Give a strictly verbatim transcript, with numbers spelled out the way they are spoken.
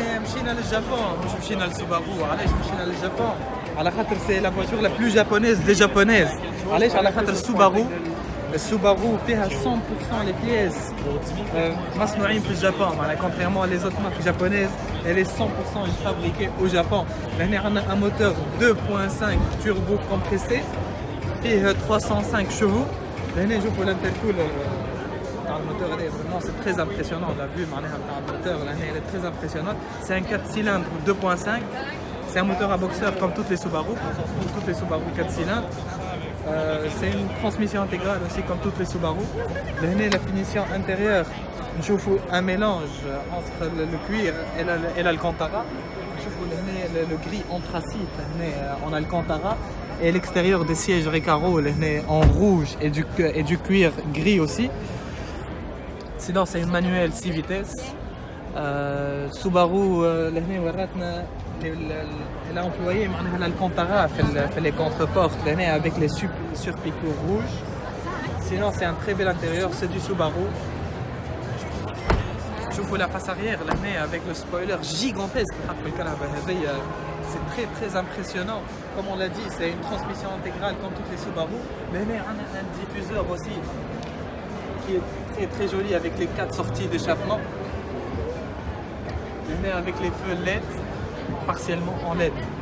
احنا مشينا لليابان مش مشينا لسوبارو. علاش مشينا لليابان؟ على خاطر سي لا فواتور لا بلو جابونيز دي جابونيز. علاش؟ على خاطر السوبارو السوبارو فيها مية بالمية لي بييز مصنوعين في اليابان، معناها كونتريرمون لي زوت مارك جابونيز اللي مية بالمية فابريكي او جابون. هنا عندنا ان موتور deux point cinq توربو كومبريسي فيه trois cent cinq شهو. هنا نشوفوا الانتركول تاع الموتور هذا، فريمون سي تري امبرسيونون. لا فيو معناها تاع الموتور هنا هي تري امبرسيونون. سي ان quatre cylindres deux point cinq. C'est un moteur à boxeur comme toutes les Subaru, comme toutes les Subaru quatre cylindres. Euh, c'est une transmission intégrale aussi comme toutes les Subaru. Là, la finition intérieure, je trouve un mélange entre le, le cuir et l'Alcantara. Je trouve le, le, le gris anthracite en Alcantara et l'extérieur des sièges Recaro en rouge et du, et du cuir gris aussi. Sinon, c'est une manuelle six vitesses. Euh, Subaru, euh, elle a employé l'Alcantara fait les contreportes avec les surpicots rouges. Sinon, c'est un très bel intérieur, c'est du Subaru. Je vous la face arrière avec le spoiler gigantesque. C'est très très impressionnant. Comme on l'a dit, c'est une transmission intégrale comme toutes les Subaru. Mais on a un diffuseur aussi qui est très très joli avec les quatre sorties d'échappement. Avec les feux L E D, partiellement en L E D.